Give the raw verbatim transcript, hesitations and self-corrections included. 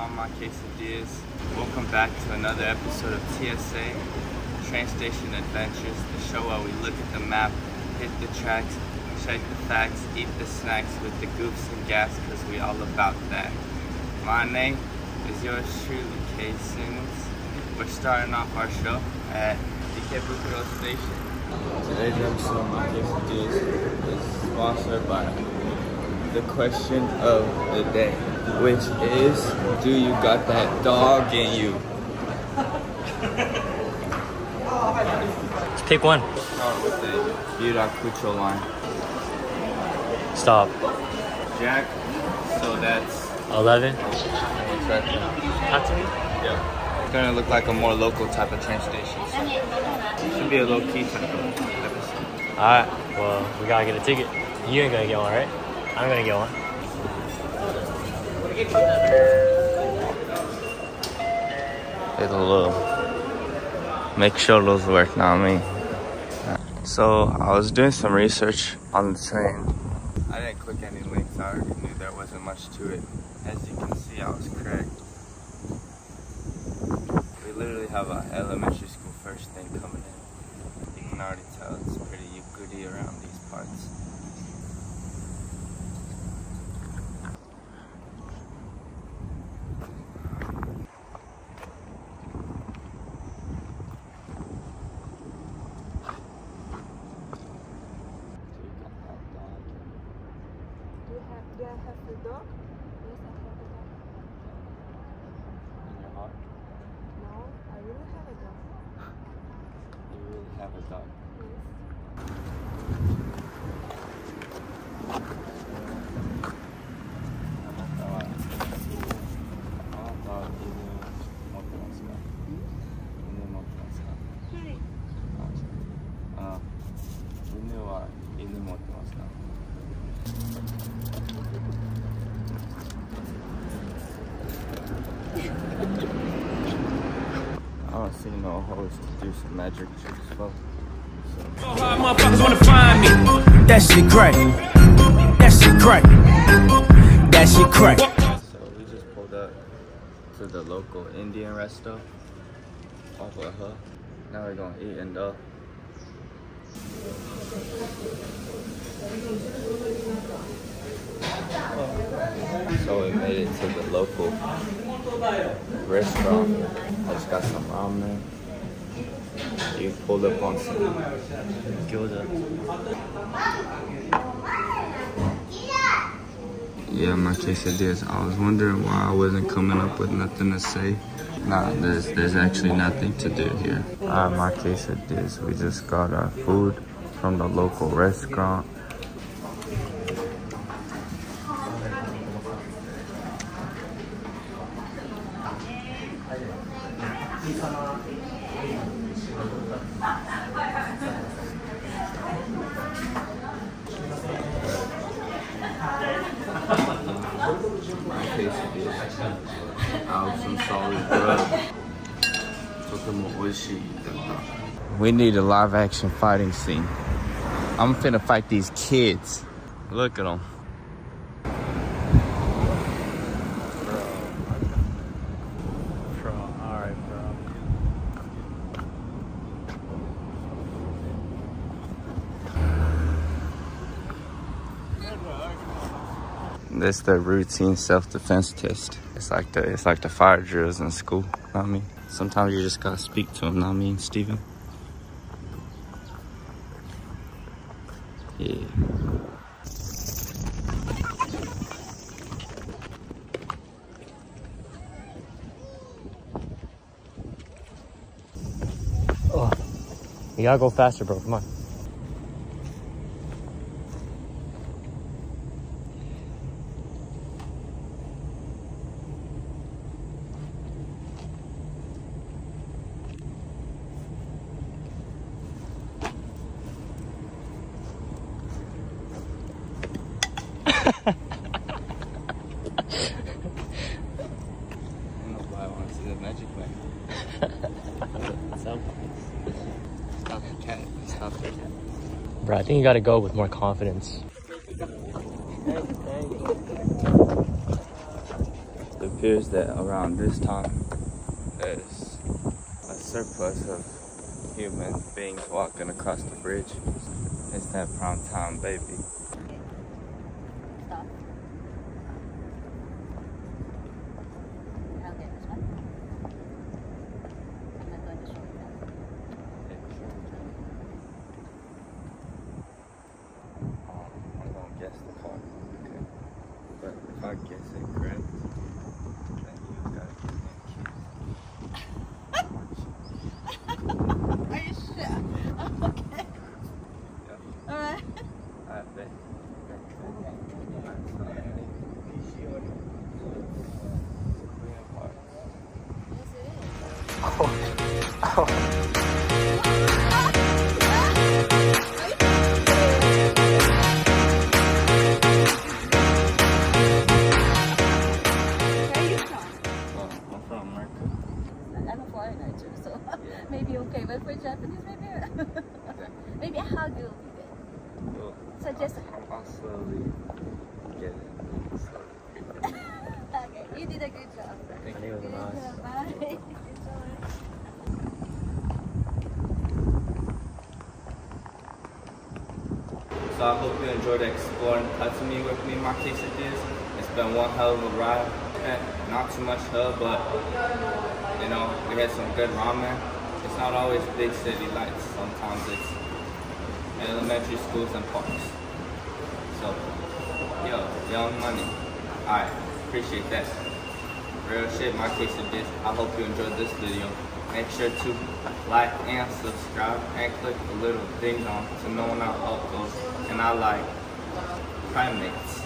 all my quesadillas. Welcome back to another episode of T S A, Train Station Adventures, the show where we look at the map, hit the tracks, check the facts, eat the snacks with the goofs and gaffs, because we all about that. My name is yours truly, Kei Simmons. We're starting off our show at the Ikebukuro Station. Today's episode of my quesadillas is sponsored by the question of the day, which is, do you got that dog in you? Let's pick one. Start with the Yurakucho line. Stop. Jack, so that's eleven. Hatsumi? Yeah. It's gonna look like a more local type of train station. So. Should be a low key type of episode. Alright, well, we gotta get a ticket. You ain't gonna get one, right? I'm gonna get one. It's a little, make sure those work, not me. So I was doing some research on the train. I didn't click any links, I already knew there wasn't much to it. As you can see, I was correct. We literally have an elementary school first thing coming in. You can already tell it's pretty Euclid-y around these parts. Do I have the dog? Yes, I have a dog. In your heart? No, I really have a dog. You really have a dog? I don't see no hoes to do some magic tricks, folks. So how motherfuckers wanna find me? That shit crack. That shit crack. That shit crack. So we just pulled up to the local Indian resto. Off of her. Now we're gonna eat and up. So we made it to the local restaurant. I just got some ramen. You pulled up on some gyoza. Yeah, my quesadillas. I was wondering why I wasn't coming up with nothing to say. Nah, there's, there's actually nothing to do here. Alright, my quesadillas. We just got our food from the local restaurant. We need a live action fighting scene. I'm finna fight these kids. Look at them. It's the routine self-defense test. It's like the it's like the fire drills in school. Know what I mean, sometimes you just gotta speak to them. Know what I mean, Steven? Yeah. Oh, you gotta go faster, bro. Come on. Bro, I think you gotta go with more confidence. The appears that around this time there's a surplus of human beings walking across the bridge. It's that prime time, baby. Stop. I'll get this one. I'm not going to show you that. Um, I'm going to guess the car, okay? But if I guess it correct, then you got to give me a kiss. Are you sure? I'm okay. Alright. I bet. Oh. Oh. So I hope you enjoyed exploring Katsumi with me, my keisadillas. It's been one hell of a ride. Not too much hell, but you know, we had some good ramen. It's not always big city lights. Sometimes it's elementary schools and parks. So, yo, young money. I appreciate that. Real shit, my keisadillas. I hope you enjoyed this video. Make sure to like and subscribe and click the little ding dong to know when I upload. And I like primates.